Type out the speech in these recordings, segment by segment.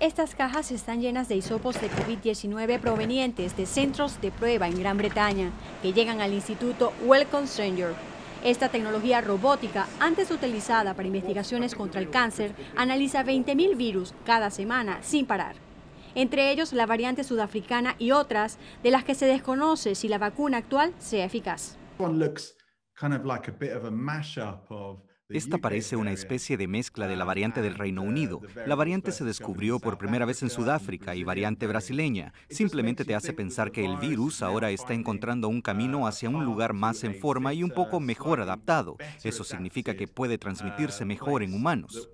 Estas cajas están llenas de hisopos de COVID-19 provenientes de centros de prueba en Gran Bretaña, que llegan al Instituto Wellcome Sanger. Esta tecnología robótica, antes utilizada para investigaciones contra el cáncer, analiza 20.000 virus cada semana sin parar. Entre ellos la variante sudafricana y otras de las que se desconoce si la vacuna actual sea eficaz. Esta parece una especie de mezcla de la variante del Reino Unido. La variante se descubrió por primera vez en Sudáfrica y variante brasileña. Simplemente te hace pensar que el virus ahora está encontrando un camino hacia un lugar más en forma y un poco mejor adaptado. Eso significa que puede transmitirse mejor en humanos.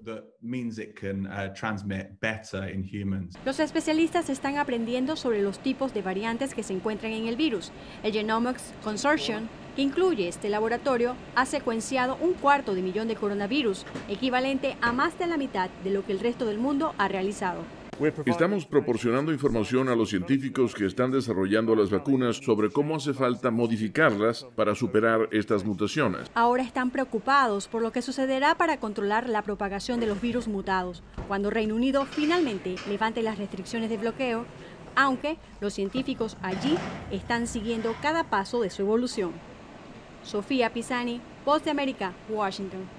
Los especialistas están aprendiendo sobre los tipos de variantes que se encuentran en el virus. El Genomics Consortium, que incluye este laboratorio, ha secuenciado 1/4 de millón de coronavirus, equivalente a más de la mitad de lo que el resto del mundo ha realizado. Estamos proporcionando información a los científicos que están desarrollando las vacunas sobre cómo hace falta modificarlas para superar estas mutaciones. Ahora están preocupados por lo que sucederá para controlar la propagación de los virus mutados, cuando Reino Unido finalmente levante las restricciones de bloqueo, aunque los científicos allí están siguiendo cada paso de su evolución. Sofía Pisani, Voz de América, Washington.